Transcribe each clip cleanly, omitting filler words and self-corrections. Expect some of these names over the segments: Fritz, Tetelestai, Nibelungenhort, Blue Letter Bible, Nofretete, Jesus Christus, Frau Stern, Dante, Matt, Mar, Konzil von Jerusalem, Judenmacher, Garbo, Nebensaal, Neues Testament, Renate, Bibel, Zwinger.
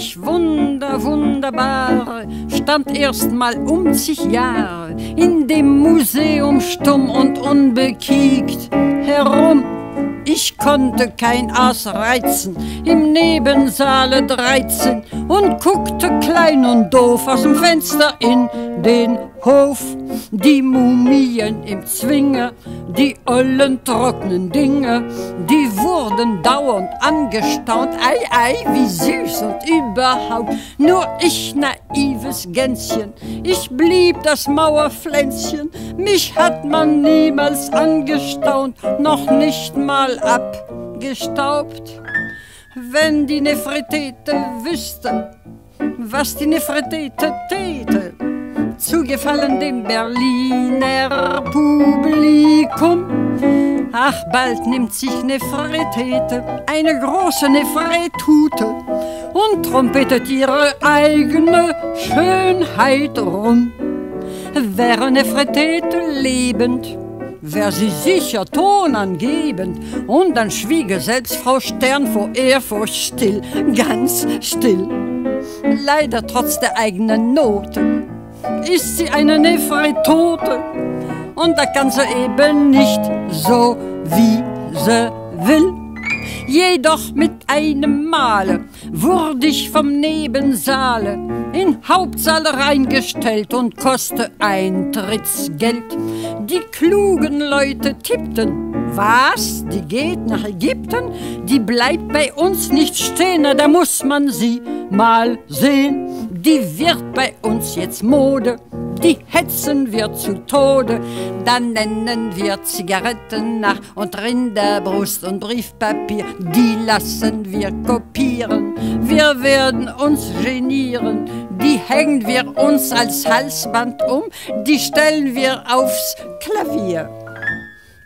ich wunderbar, stand erst mal 50 Jahre in dem Museum stumm und unbekiegt herum. Ich konnte kein Aas reizen, im Nebensaale 13 und guckte klein und doof aus dem Fenster in den Hof. Die Mumien im Zwinger, die ollen trocknen Dinge, die wurden dauernd angestaunt, ei, ei, wie süß und überhaupt. Nur ich, naives Gänschen, ich blieb das Mauerpflänzchen, mich hat man niemals angestaunt, noch nicht mal abgestaubt. Wenn die Nofretete wüsste, was die Nofretete täte, zugefallen dem Berliner Publikum. Ach, bald nimmt sich Nofretete eine große Nofretute und trompetet ihre eigene Schönheit rum. Wäre Nofretete lebend, wär sie sicher tonangebend, und dann schwiege selbst Frau Stern vor Ehrfurcht still, ganz still. Leider trotz der eigenen Noten ist sie eine Nofretete, und da kann sie eben nicht so, wie sie will. Jedoch mit einem Male wurde ich vom Nebensaale in Hauptsaal reingestellt und koste Eintrittsgeld. Die klugen Leute tippten, was, die geht nach Ägypten, die bleibt bei uns nicht stehen, da muss man sie mal sehen. Die wird bei uns jetzt Mode, die hetzen wir zu Tode. Dann nennen wir Zigaretten nach und Rinderbrust und Briefpapier. Die lassen wir kopieren, wir werden uns genieren. Die hängen wir uns als Halsband um, die stellen wir aufs Klavier.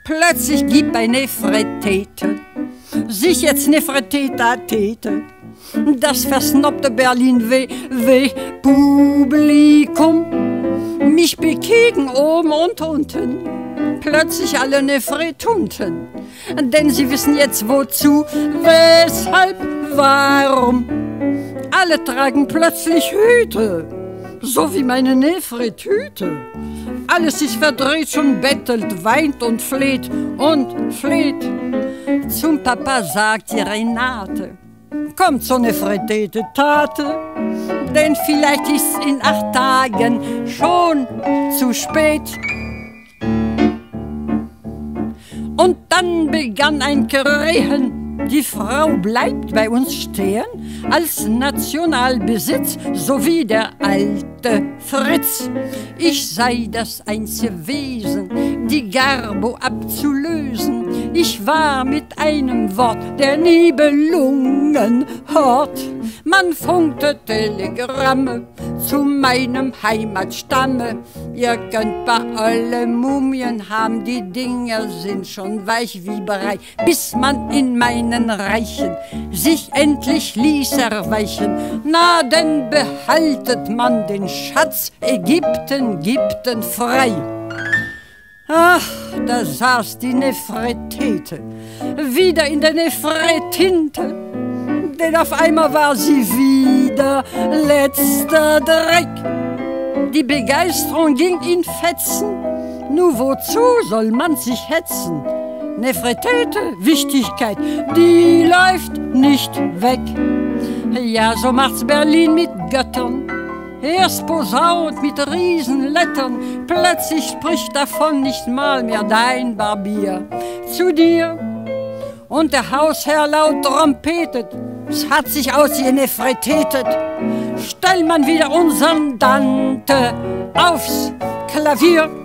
Plötzlich gibt bei Nofretete sich jetzt Nofretete, das versnobte Berlin-WW-Publikum. Mich bekriegen oben und unten plötzlich alle Nofretunten, denn sie wissen jetzt wozu, weshalb, warum. Alle tragen plötzlich Hüte, so wie meine Nofretete. Alles ist verdreht und bettelt, weint und fleht und fleht. Zum Papa sagt die Renate, komm zur Nofretete Tate, denn vielleicht ist's in 8 Tagen schon zu spät. Und dann begann ein Krähen, die Frau bleibt bei uns stehen, als Nationalbesitz, so wie der alte Fritz. Ich sei das einzige Wesen, die Garbo abzulösen. Ich war mit einem Wort der Nibelungenhort. Man funkte Telegramme zu meinem Heimatstamme. Ihr könnt bei alle Mumien haben, die Dinger sind schon weich wie Brei, bis man in meinen Reichen sich endlich ließ erweichen. Na, denn behaltet man den Schatz, Ägypten gibten frei. Ach, da saß die Nofretete wieder in der Nofretinte, denn auf einmal war sie wieder letzter Dreck. Die Begeisterung ging in Fetzen, nur wozu soll man sich hetzen? Nofretete, Wichtigkeit, die läuft nicht weg. Ja, so macht's Berlin mit Göttern, erst posaunt mit Riesenlettern, plötzlich spricht davon nicht mal mehr dein Barbier zu dir. Und der Hausherr laut trompetet, es hat sich aus ihr Nofretetet. Stellt man wieder unseren Dante aufs Klavier.